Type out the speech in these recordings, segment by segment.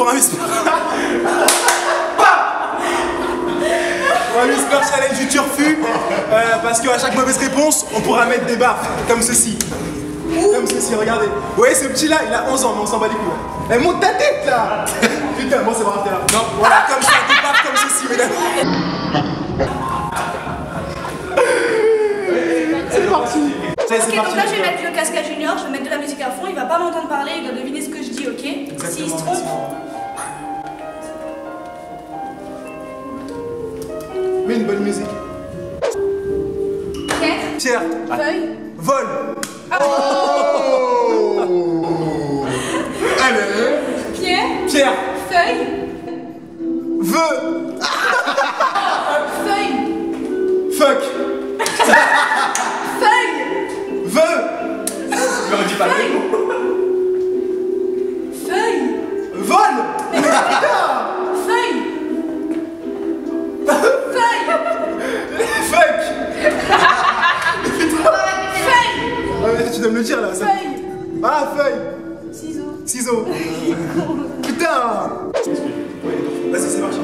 pour un Whisper. Pour un Whisper challenge du turfu, parce qu'à chaque mauvaise réponse, on pourra mettre des baffes, comme ceci. Comme ceci, regardez. Vous voyez ce petit là, il a 11 ans, mais on s'en bat les couilles. Eh, monte ta tête là. Putain, bon, c'est bon, t'es là. Non, voilà, comme ça, des baffes comme ceci, mesdames. Ok, donc là je vais mettre le cascade junior, je vais mettre de la musique à fond, il va pas m'entendre parler, il doit deviner ce que je dis, ok? S'il se trompe... Mets une bonne musique. Pierre. Pierre. Feuille. Vol. Oh. Allez. Pierre. Pierre. Feuille. Veu. Feuille. Fuck. Tu dois me le dire là, ça. Feuille. Ah, feuille. Ciseaux. Ciseaux. Putain. Vas-y, c'est marché.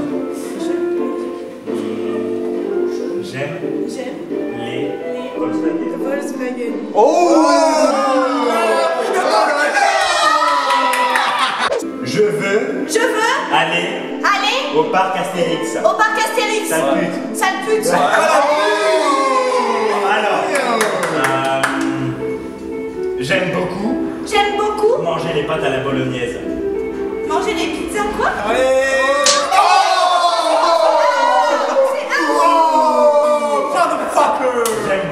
J'aime les Volkswagen. Oh, Je veux aller au parc Astérix. Au parc Astérix. Sale pute. Sale pute. Sale pute. Alors. J'aime beaucoup manger les pâtes à la bolognaise. Manger les pizzas quoi? Allez. Oh, motherfucker. J'aime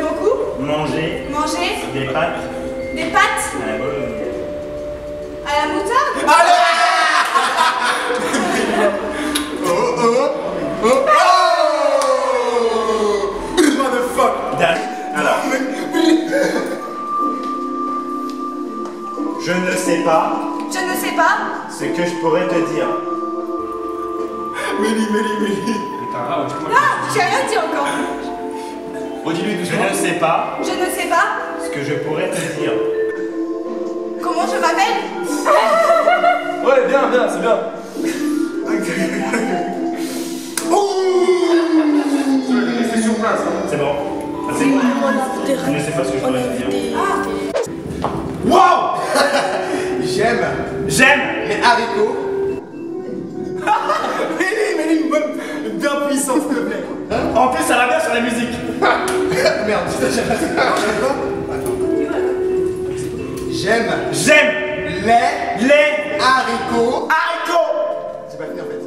beaucoup manger des pâtes à la bolognaise. À la moutarde. Allez. Oh motherfucker. Alors. Je ne sais pas ce que je pourrais te dire. Mélie. Non, j'ai rien dit encore. Redis-lui doucement. Je ne sais pas ce que je pourrais te dire. Comment je m'appelle? Ouais, bien, c'est bien. C'est sur place. C'est bon. Je ne sais pas ce que je pourrais te dire. Wow. J'aime les haricots. Mets-lui une bonne, bien puissante, s'il te plaît. Hein? En plus, ça la bien sur la musique. Merde, J'aime les haricots. J'ai pas fini en fait.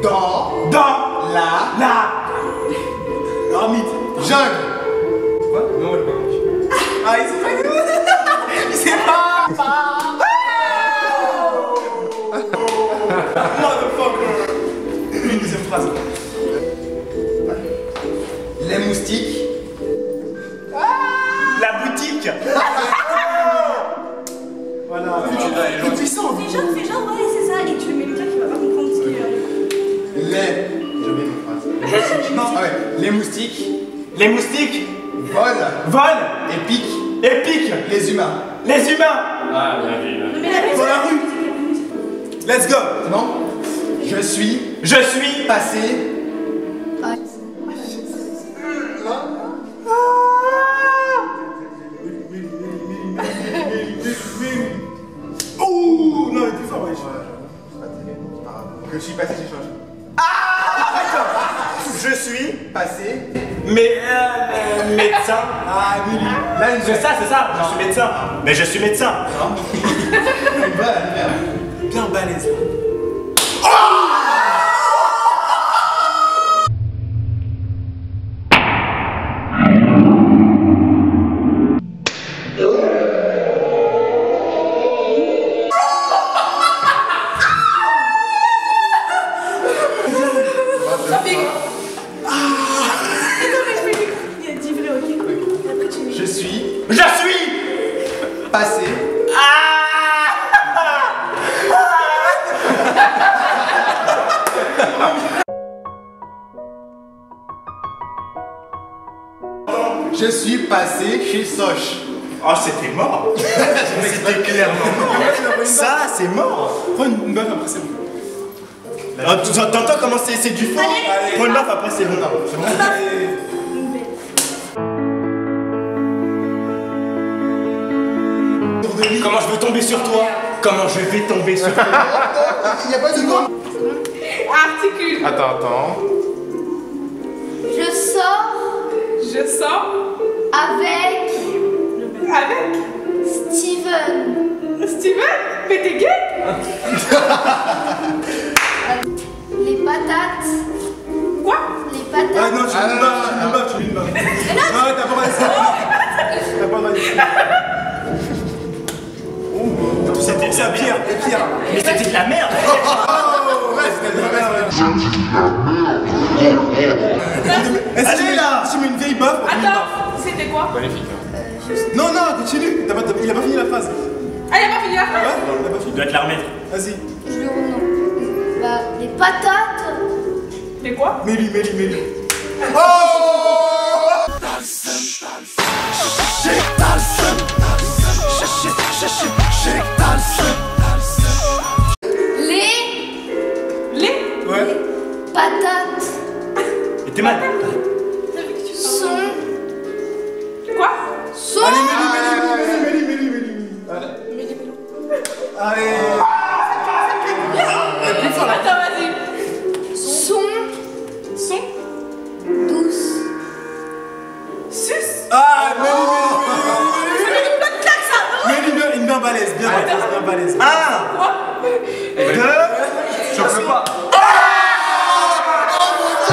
Stop. Dans la marmite. Jungle. Quoi? Non, elle pas. Ah, il s'est pas cru. Il s'est pas. Motherfucker. Une deuxième phrase. Les moustiques. La boutique. Voilà. C'est puissant. Fais genre, ouais, c'est ça. Et tu mets le gars qui va pas comprendre ce qu'il y a. Je mets une phrase. Non, ah ouais. Les moustiques. Vol. Épique. Les humains. Ah, bien vu. Dans la rue. Let's go. Non. Je suis passé. Ah. Ouh, non, il est plus fort. Je suis passé, j'échange. Ah, Je suis passé. Mais médecin. Ah oui. Là, c'est ça. Non. Je suis médecin. Mais je suis médecin. Non. Bien balèze. Oh, Je suis passé chez Soch. Oh, Ah, c'était mort. C'était clairement mort. Ça, c'est mort. Prends une meuf, après c'est bon. Ah, t'entends comment c'est du fond? Prends une meuf, après c'est bon. C'est bon. Comment je veux tomber sur toi? Comment je vais tomber sur toi? Il n'y a pas de quoi. Articule. Attends. Je sors. Avec Steven. Mais t'es gay. Les patates. Quoi? Les patates. Ah non, tu me bats. Ah, t'as pas mal ça. T'as pas mal ça. C'était ça, pire. Mais c'était de la merde. Ouais, c'était de la merde. Allez là, tu mets une vieille bof. Attends, c'était quoi? Magnifique. Non, continue. Il a pas fini la phrase. Ah, il a pas fini la phrase? Ouais, il a pas fini. Tu dois te la remettre. Vas-y. Je le renomme. Bah, les patates. Les quoi? Mélie. Oh! Les? Ouais. Les patates. Mais t'es mal. Allez, Mélie. Allez. Attends, vas-y. Son. Douce. Sus. Ah, Mélie, bien balèze, bien balèze. 1, 2, je ne peux pas. Ah!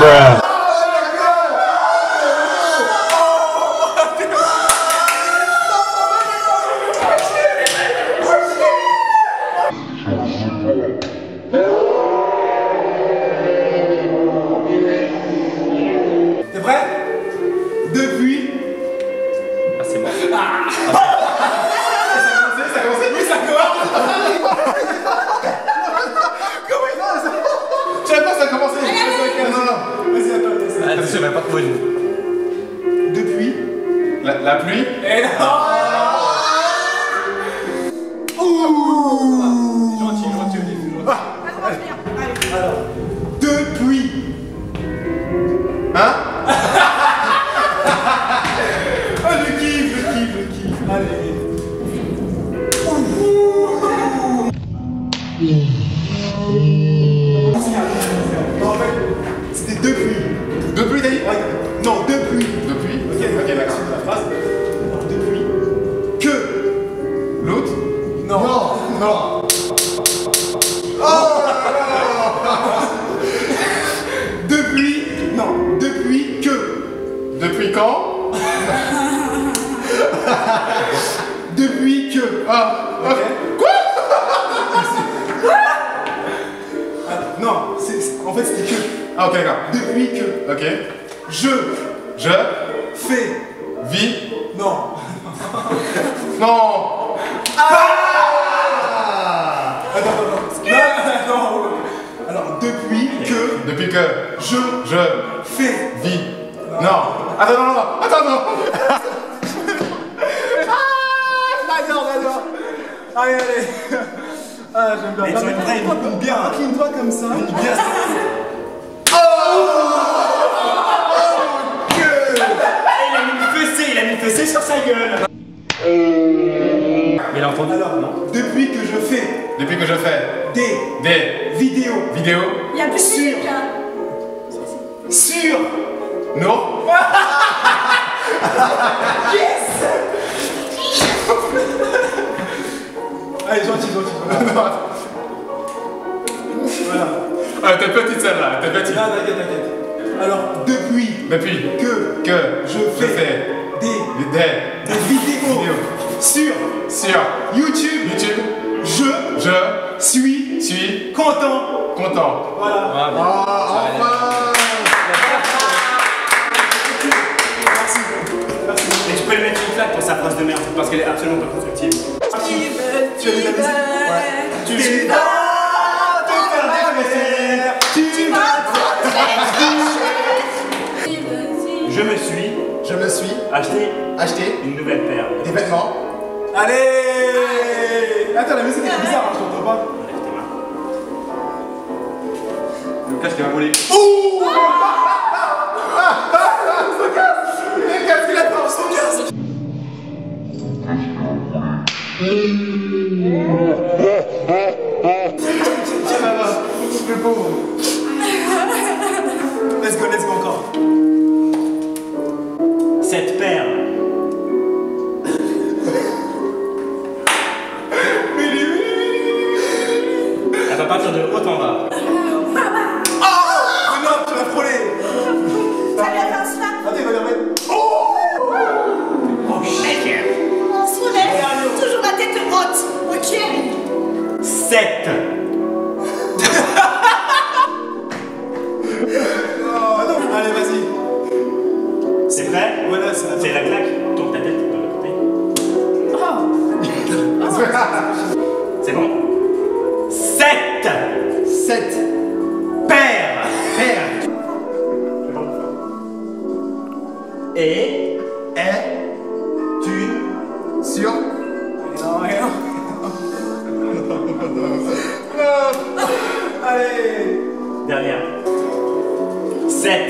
Depuis la pluie. Et non. Ouh. Gentil au début. Alors, depuis. Hein? Oh, le kiff. Allez. C'était depuis. Depuis t'as dit? Non, depuis. Ok, d'accord. La phrase. Depuis. Que. L'autre? Non. Oh. Depuis. Non. Depuis que. Depuis quand? Depuis que. Ah. Ok. Quoi? Non, en fait c'était que. Ah ok, d'accord. Depuis que. Ok. Je fais vie. Non. Ah. Attends. Alors depuis que je fais vie. Non. Attends. J'adore. Allez. Ah, j'aime bien. Bien. Incline-toi comme ça. Bien. C'est sur sa gueule. Mais il a entendu. Alors, non. Depuis que je fais des vidéos. Il y a plus sûr. Sur. Non. Yes. Allez, gentil. Voilà. Ah, t'es petite celle-là, t'es petite. Ah, t'inquiète. Alors, depuis que je fais des vidéos sur YouTube, je suis content. Voilà. Enfin. Merci. Et je peux lui mettre une claque pour sa phrase de merde parce qu'elle est absolument pas constructive. Tu as vu la musique? Ouais. Tu vas te faire. Je me suis. Je me suis acheté une nouvelle paire des vêtements. Allez! Attends, la musique est bizarre, hein, je t'entends pas. Lève tes mains. Le casque va voler. Ouh! Son casque! Le casque, il attend, son casque! Le pauvre. Let's go encore. Cette paire. Elle va partir de haut en bas. Oh non, tu l'as frôlé. Ça lui a fait un attends, il va le remettre. Oh shit. On se relève, toujours la tête haute. Ok. 7. C'est prêt? Voilà, c'est la claque. Tourne ta tête de l'autre côté. Oh. C'est bon. 7 Père. C'est bon. Et es-tu sûr? Non. Allez. Dernière. 7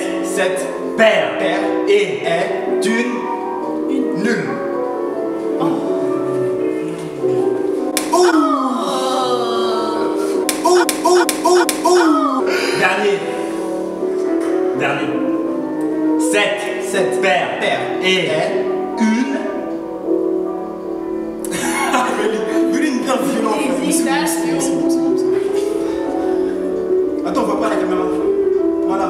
Père et est une nulle. Dernier. 7 Père et est une. Une bien violente. Attends, on voit pas la caméra. Voilà.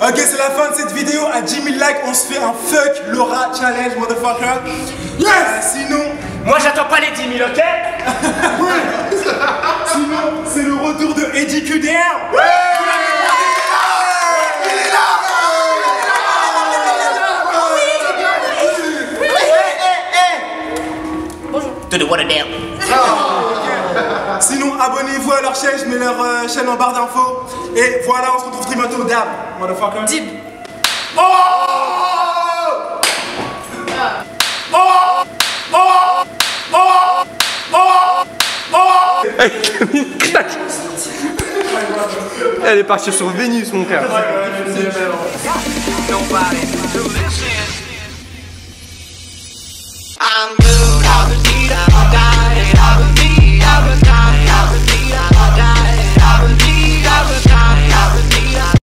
Ok, c'est la fin de cette vidéo. À 10 000 likes, on se fait un fuck Laura challenge, motherfucker. Yes! Sinon, moi j'attends pas les 10 000, ok? Oui! Sinon, c'est le retour de Eddy QDR. Ouais! Il est là! Bonjour. To the water down. Sinon, abonnez-vous à leur chaîne, je mets leur chaîne en barre d'infos. Et voilà, on se retrouve très bientôt. Dab, motherfucker. Dib. Oh! Oh! Oh! Oh! Oh! Oh! Elle a mis une claque. Elle est partie sur Vénus, mon frère.